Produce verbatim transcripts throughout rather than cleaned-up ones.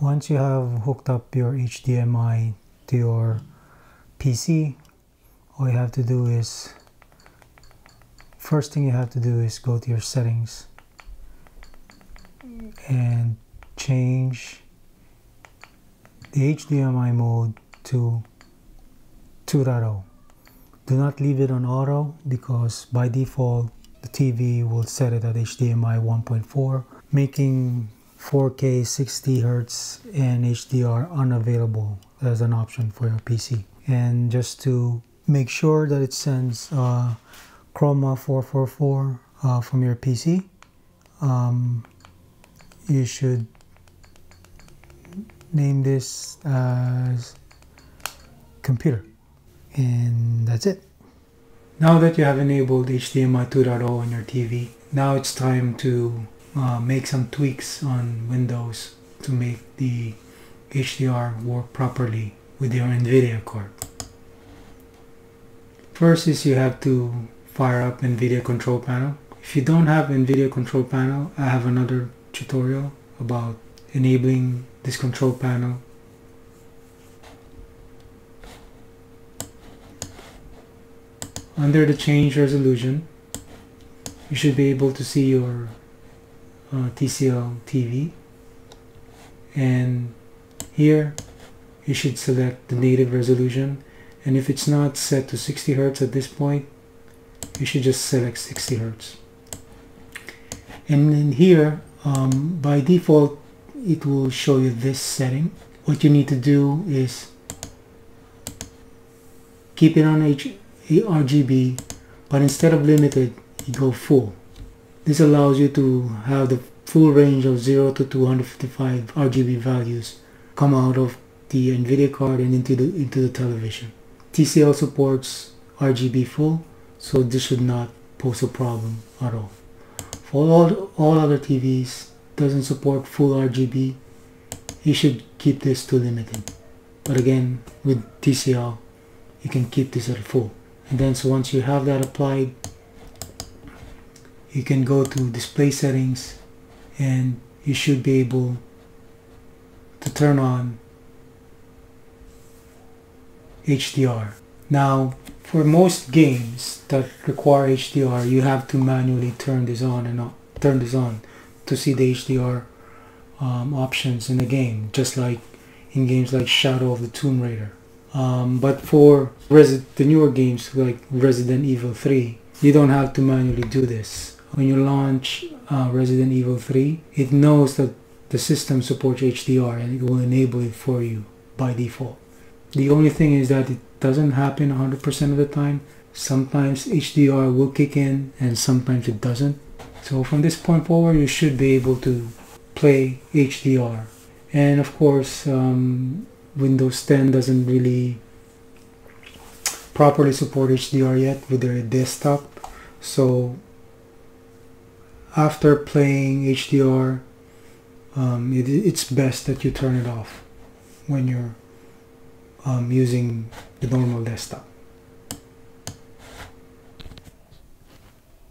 Once you have hooked up your H D M I to your P C, all you have to do is, first thing you have to do is go to your settings and change the H D M I mode to two point oh. Do not leave it on auto because by default the T V will set it at H D M I one point four, making four K sixty hertz and H D R unavailable as an option for your P C. And just to make sure that it sends uh, Chroma four four four uh, from your P C, um, you should name this as computer, and that's it. Now that you have enabled H D M I two point oh on your T V, now it's time to uh, make some tweaks on Windows to make the H D R work properly with your NVIDIA card. First is you have to fire up NVIDIA control panel. If you don't have NVIDIA control panel, I have another tutorial about enabling this control panel. Under the change resolution, you should be able to see your uh, T C L T V, and here you should select the native resolution, and if it's not set to sixty hertz at this point, you should just select sixty hertz. And then here, um, by default, it will show you this setting. What you need to do is keep it on H R G B, but instead of limited, you go full. This allows you to have the full range of zero to two hundred fifty-five R G B values come out of the NVIDIA card and into the into the television. T C L supports R G B full, so this should not pose a problem at all. For all all other T Vs doesn't support full R G B, you should keep this to limited. But again, with T C L, you can keep this at full. And then so once you have that applied, you can go to display settings and you should be able to turn on H D R. Now for most games that require H D R, you have to manually turn this on and off, turn this on to see the H D R um, options in the game, just like in games like Shadow of the Tomb Raider. Um, but for Resi the newer games like Resident Evil three, you don't have to manually do this. When you launch uh, Resident Evil three, it knows that the system supports H D R and it will enable it for you by default. The only thing is that it doesn't happen one hundred percent of the time. Sometimes H D R will kick in and sometimes it doesn't. So from this point forward, you should be able to play H D R. And of course, um, Windows ten doesn't really properly support H D R yet with their desktop. So after playing H D R, um, it, it's best that you turn it off when you're um, using the normal desktop.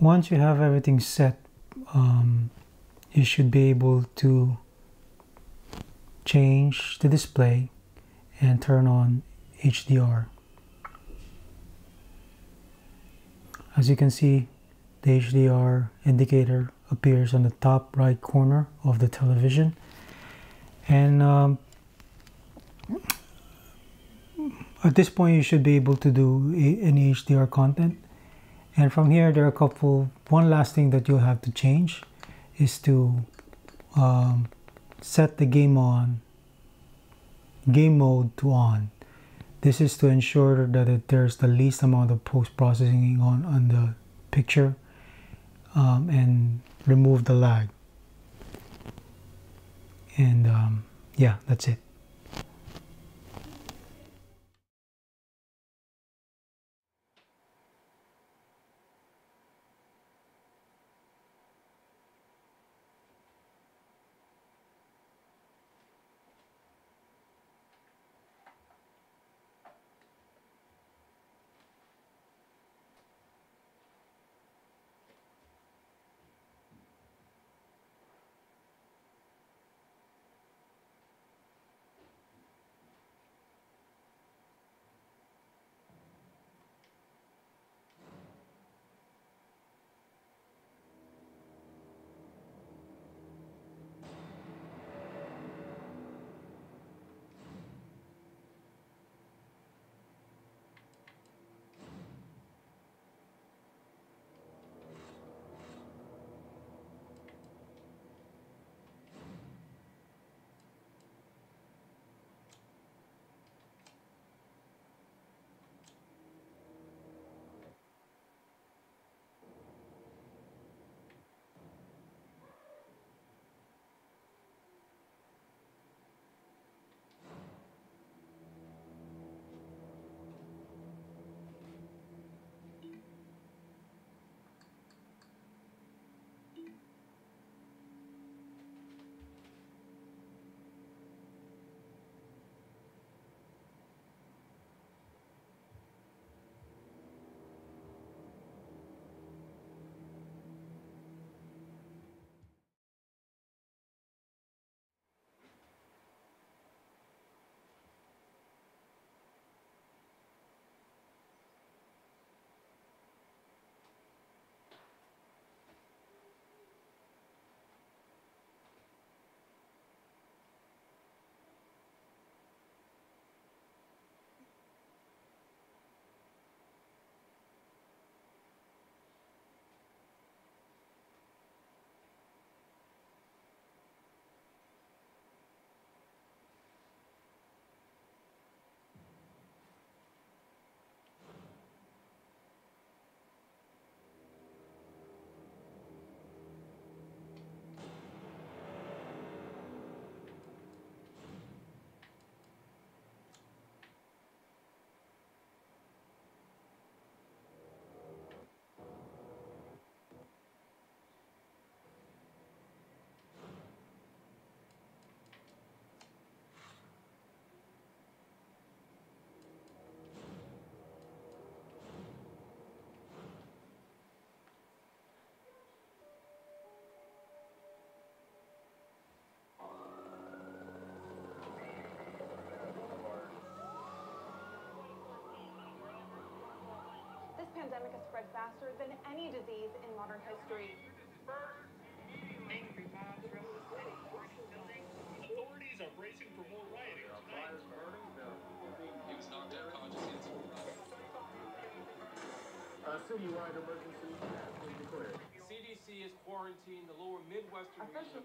Once you have everything set, um, you should be able to change the display and turn on H D R. As you can see, the H D R indicator appears on the top right corner of the television, and um, at this point you should be able to do any H D R content. And from here, there are a couple, one last thing that you'll have to change is to um, set the game on game mode to on. This is to ensure that it, there's the least amount of post-processing on, on the picture, um, and remove the lag. And um, yeah, that's it. pandemic has spread faster than any disease in modern history. Angry mobs from the city burning buildings. Authorities are bracing for more rioting tonight. He was knocked out conscious and surprised. A citywide emergency has been declared. C D C has quarantined the lower Midwestern region.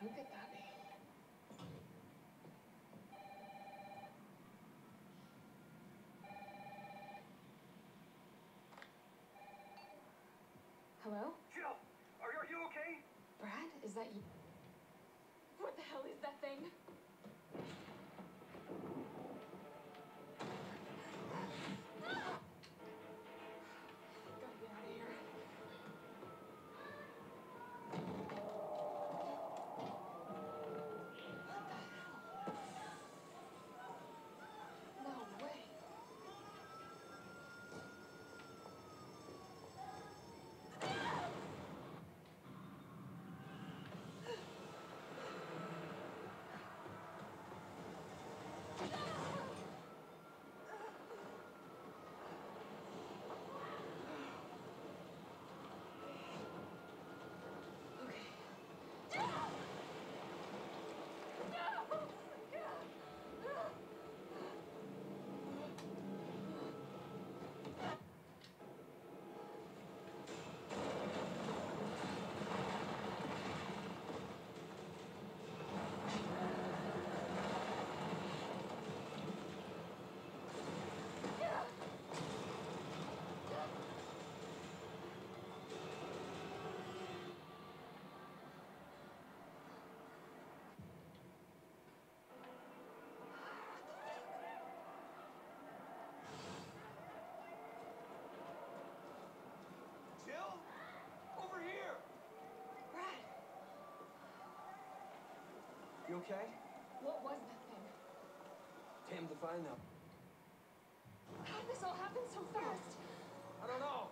Who could that be? Hello? Jill, are, are you okay? Brad, is that you? What the hell is that thing? You okay? What was that thing? Damned if I know. How did this all happen so fast? I don't know.